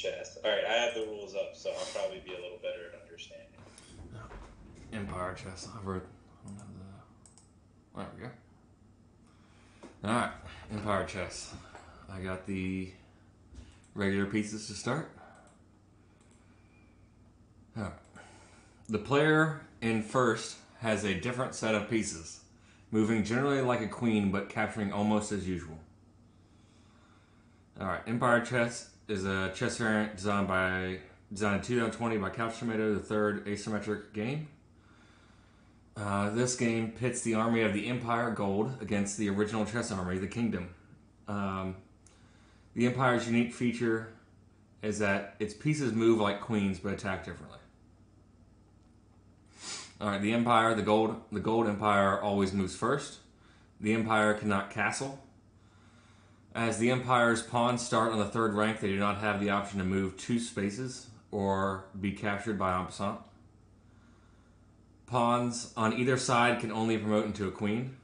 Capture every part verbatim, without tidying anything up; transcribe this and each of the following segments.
chess. All right, I have the rules up, so I'll probably be a little better at understanding. Empire Chess. I've read. There we go. All right, Empire Chess. I got the regular pieces to start. Huh. The player in first has a different set of pieces, moving generally like a queen but capturing almost as usual. All right, Empire Chess is a chess variant designed by designed in two thousand twenty by Couch Tomato, the third asymmetric game. Uh, this game pits the army of the Empire Gold against the original chess army, the Kingdom. Um, the Empire's unique feature is that its pieces move like queens but attack differently. All right, the Empire, the Gold, the Gold Empire always moves first. The Empire cannot castle. As the Empire's pawns start on the third rank, they do not have the option to move two spaces or be captured by en passant. Pawns on either side can only promote into a queen.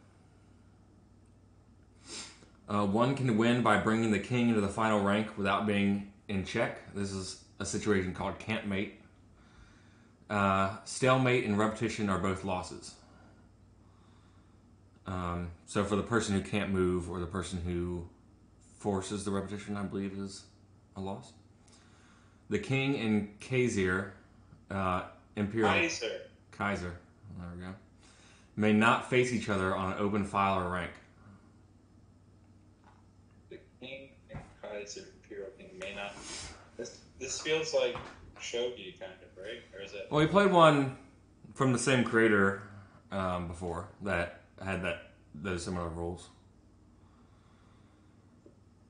Uh, one can win by bringing the king into the final rank without being in check. This is a situation called campmate. Uh, stalemate and repetition are both losses. Um, so for the person who can't move or the person who forces the repetition, I believe is a loss. The king and Kaiser, uh, Imperial... Kaiser. Kaiser, there we go, may not face each other on an open file or rank. The king and Kaiser, Imperial King, may not. This, this feels like Shogi, kind of, right? Or is it? Well, we played one from the same creator um, before that had that those similar rules.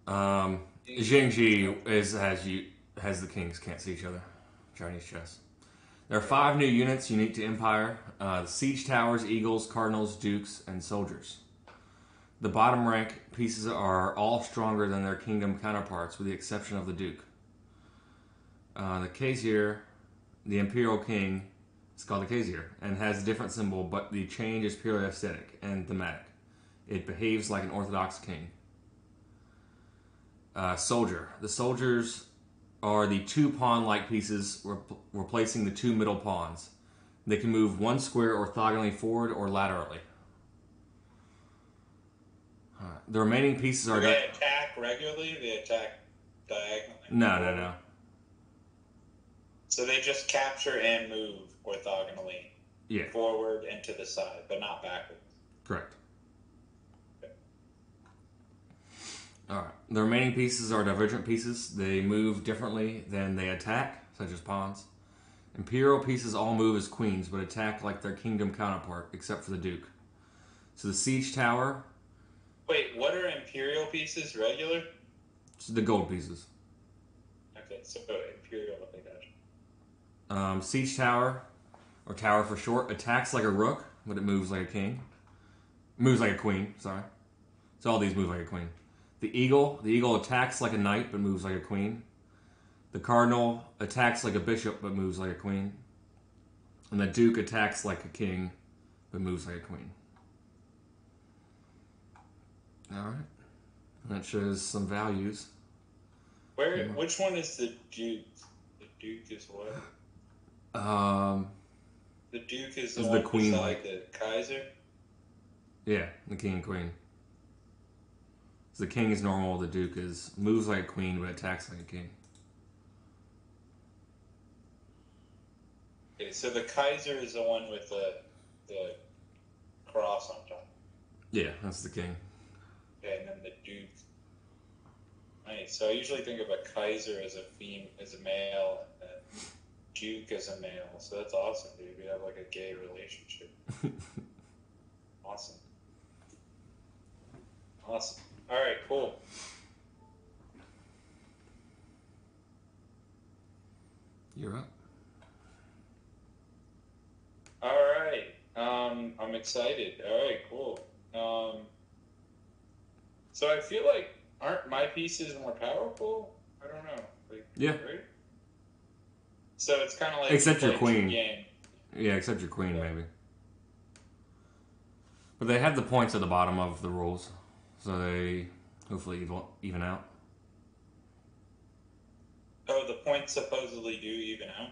Um, Xingzi is has you has the kings can't see each other. Chinese chess. There are five new units unique to Empire. Uh, siege towers, eagles, cardinals, dukes, and soldiers. The bottom rank pieces are all stronger than their kingdom counterparts with the exception of the duke. Uh, the Kaiser, the imperial king, is called the Kaiser and has a different symbol, but the change is purely aesthetic and thematic. It behaves like an orthodox king. Uh, soldier. The soldiers... are the two pawn-like pieces re replacing the two middle pawns. They can move one square orthogonally forward or laterally. All right. The remaining pieces are... Do they attack regularly or they attack diagonally? No, no, no. So they just capture and move orthogonally yeah. forward and to the side, but not backwards? Correct. All right. The remaining pieces are divergent pieces. They move differently than they attack, such as pawns. Imperial pieces all move as queens, but attack like their kingdom counterpart, except for the duke. So the siege tower... Wait, what are imperial pieces, regular? It's the gold pieces. Okay, so imperial, I think that. Um, siege tower, or tower for short, attacks like a rook, but it moves like a king. Moves like a queen, sorry. So all these move like a queen. The eagle, the eagle attacks like a knight but moves like a queen. The cardinal attacks like a bishop but moves like a queen. And the duke attacks like a king but moves like a queen. All right. And that shows some values. Where? Yeah. Which one is the duke? The duke is what? Um. The duke is the, is one the queen, like the Kaiser. Yeah, the king and queen. So the king is normal, the duke is moves like a queen but attacks like a king. Okay, so the Kaiser is the one with the the cross on top. Yeah, that's the king. Okay, and then the duke. Nice. So I usually think of a Kaiser as a fem as a male and a duke as a male. So that's awesome, dude. We have like a gay relationship. Awesome. Awesome. All right, cool. You're up. All right. Um, I'm excited. All right, cool. Um, so I feel like, aren't my pieces more powerful? I don't know. Like, yeah. Right? So it's kind of like... Except your queen. Game. Yeah, except your queen, yeah. Maybe. But they have the points at the bottom of the rules. So they hopefully even out. Oh, the points supposedly do even out?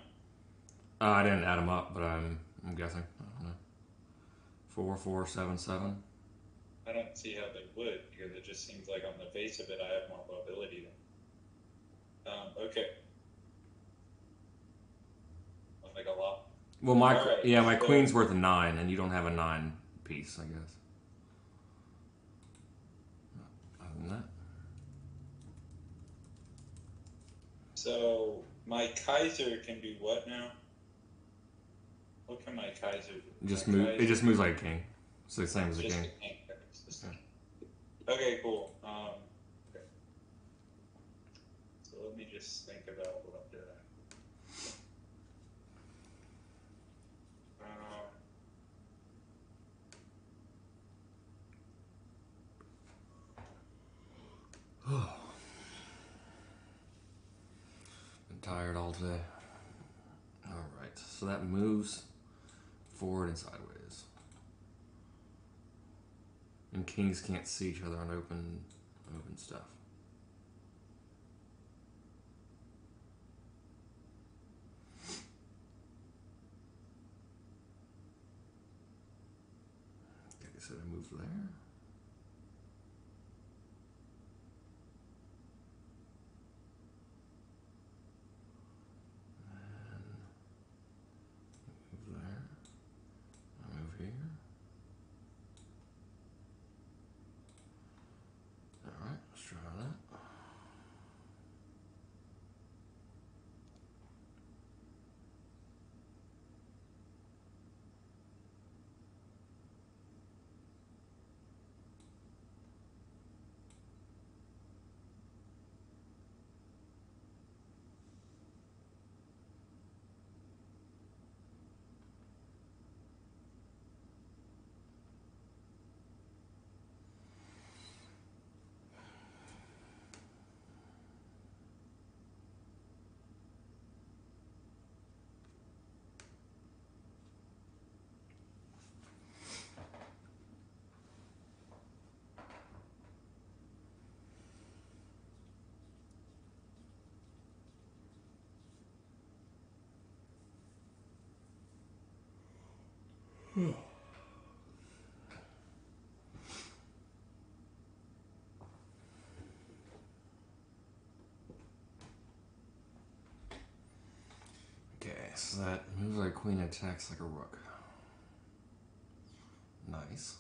Uh, I didn't add them up, but I'm I'm guessing. I don't know. Four, four, seven, seven. I don't see how they would, because it just seems like on the face of it, I have more mobility than. Um, okay. I'll make a lot. Well, my right, yeah, my so, queen's worth a nine, and you don't have a nine piece, I guess. Other than that. So my Kaiser can do what now? What can my Kaiser do? Just my move. Kaiser? It just moves like a king. It's the same as a king. A king. Just okay. okay, cool. Um, okay. So let me just think about what I'm doing. Um, Oh. Been tired all day. All right, so that moves forward and sideways. And kings can't see each other on open, open stuff. Okay, so I move there. Hmm. Okay, so that moves like queen attacks like a rook. Nice.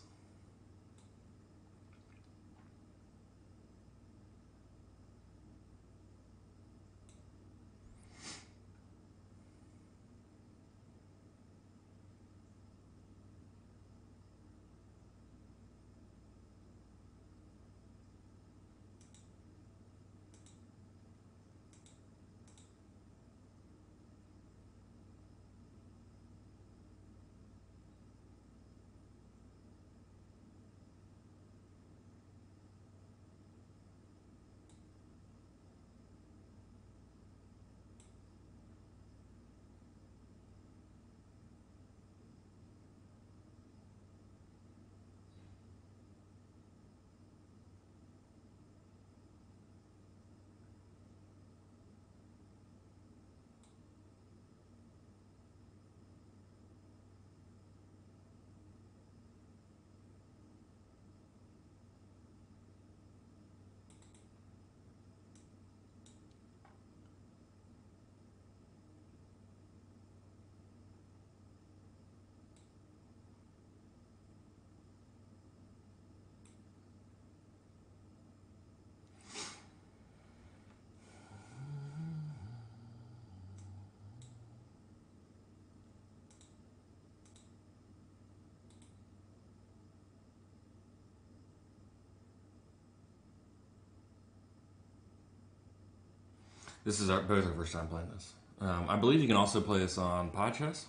This is our, both our first time playing this. Um, I believe you can also play this on pychess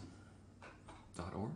dot org.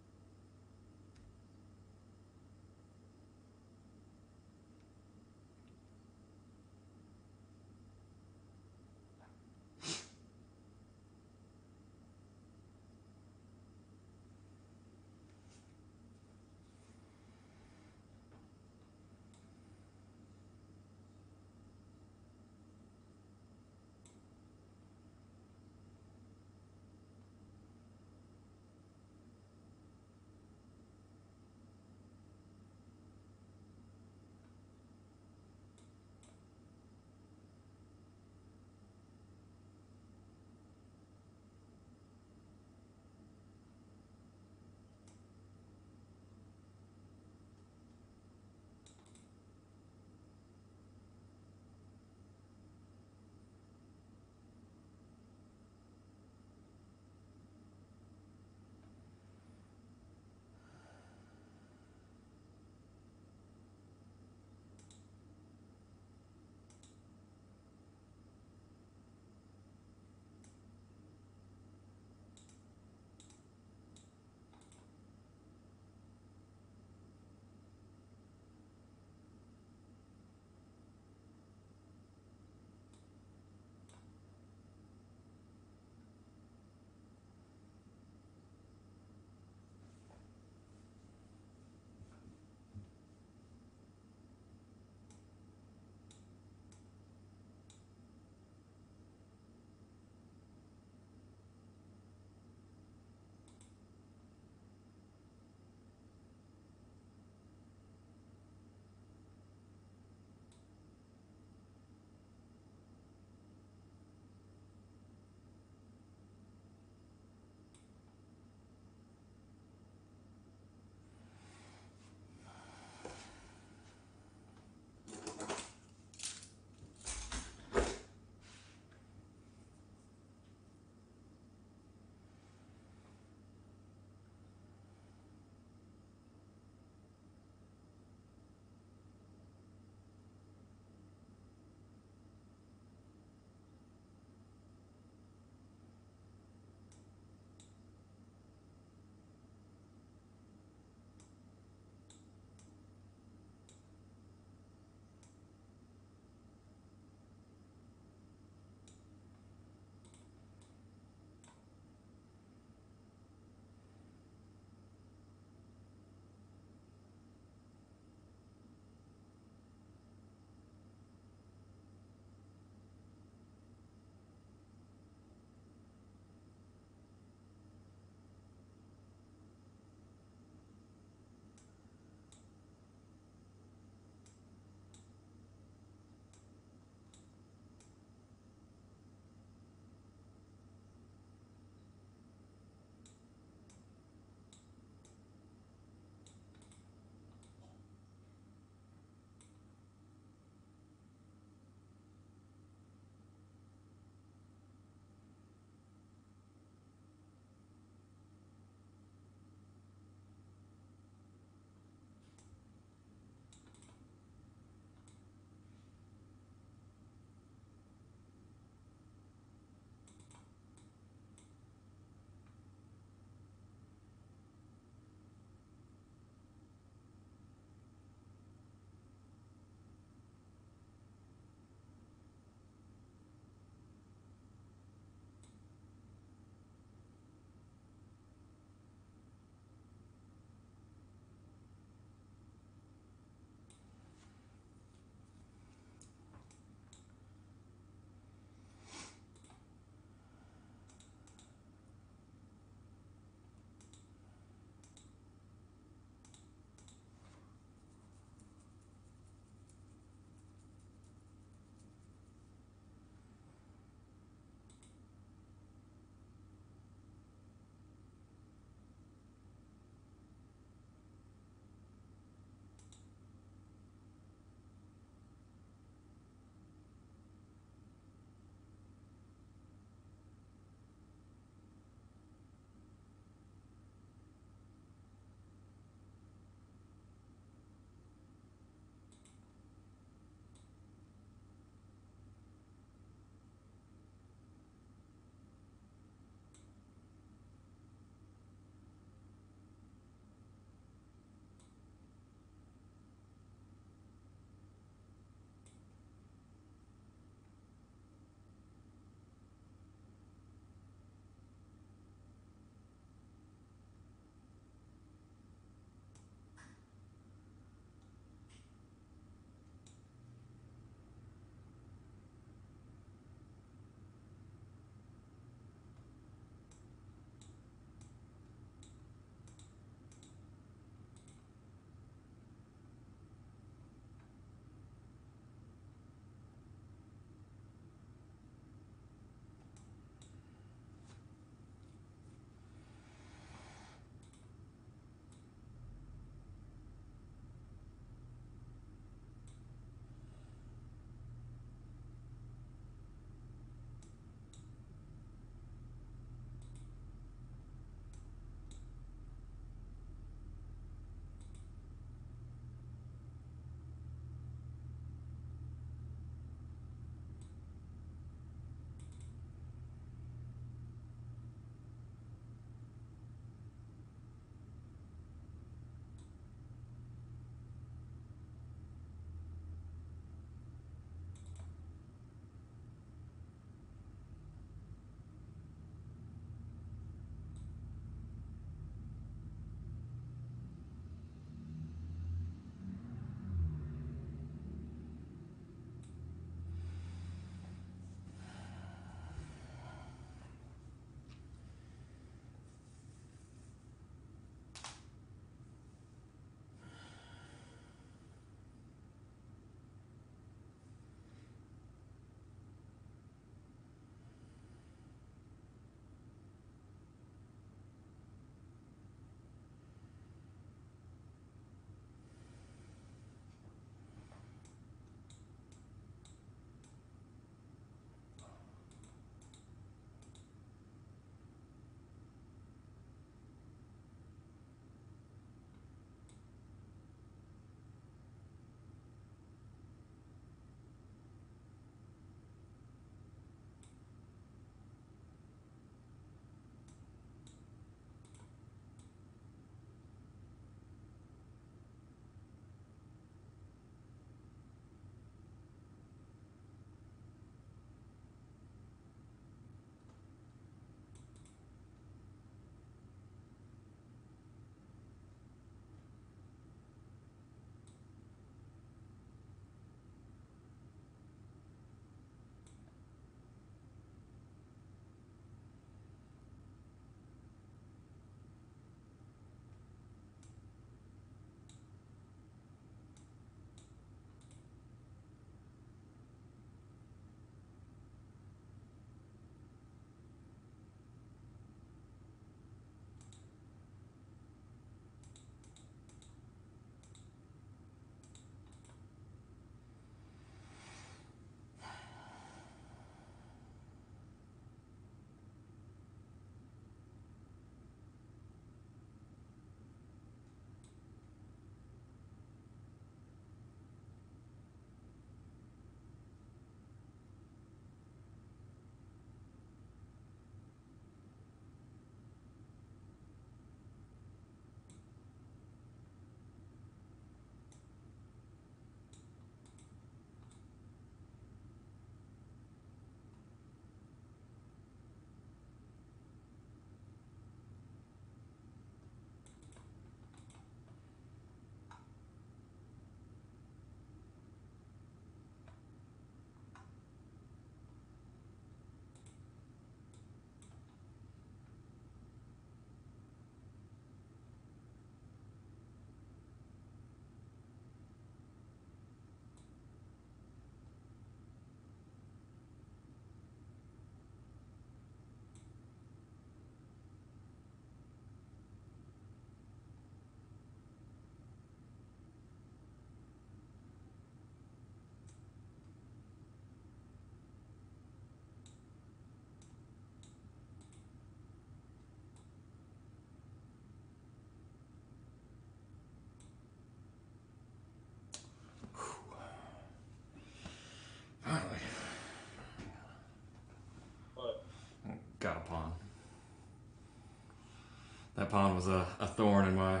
That pawn was a, a thorn in my...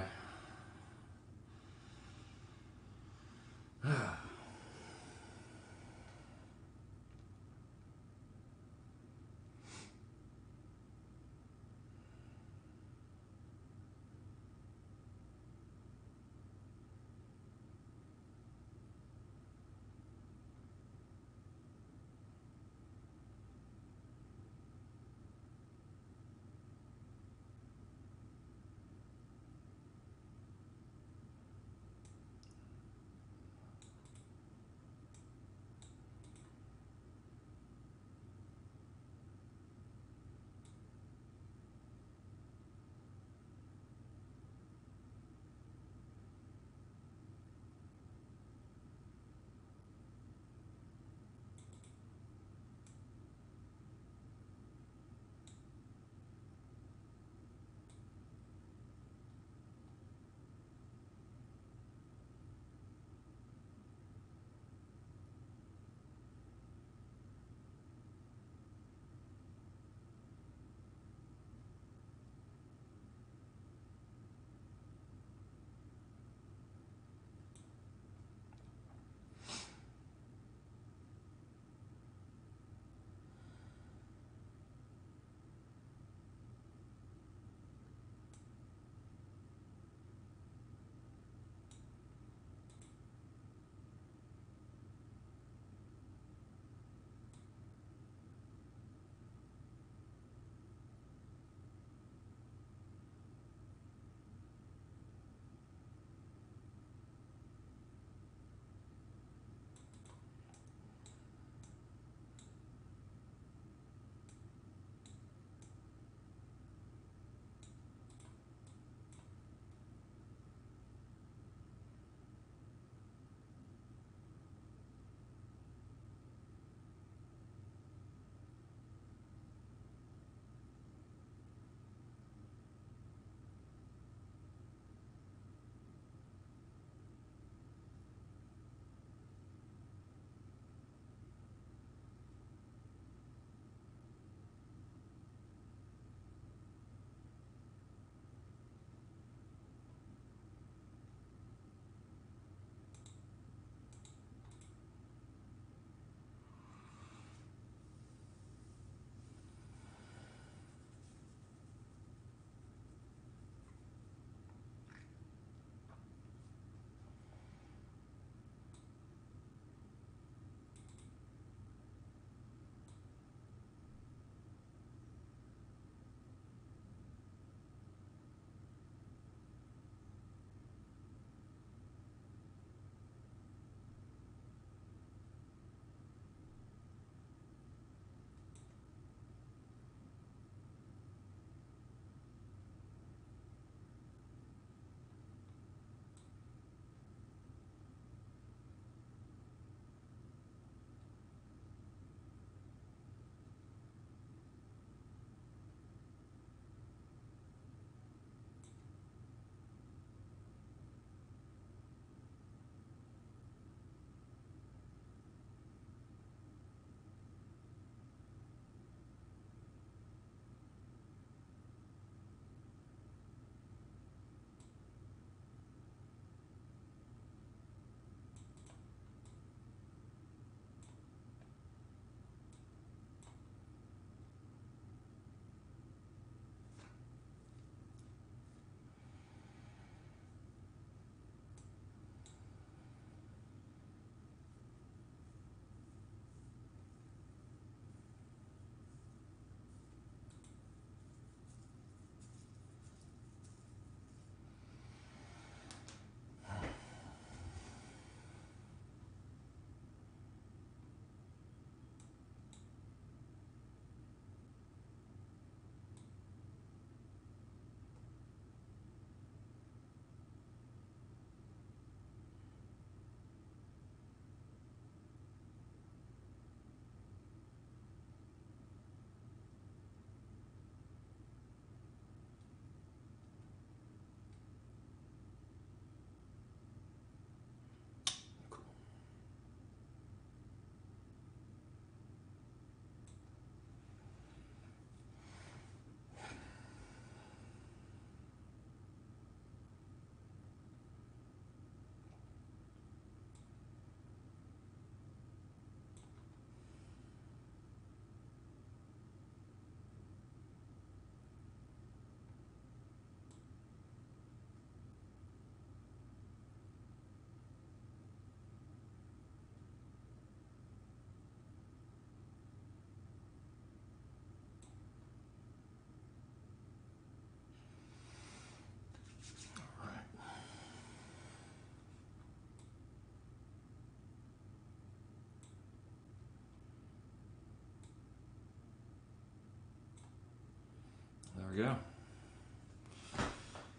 There we go.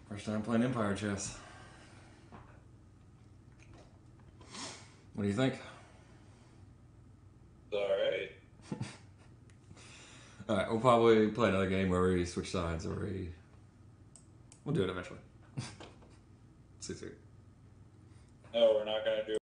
First time playing Empire Chess. What do you think? All right. All right, we'll probably play another game where we switch sides, or we... We'll do it eventually. See you soon. No, we're not going to do it.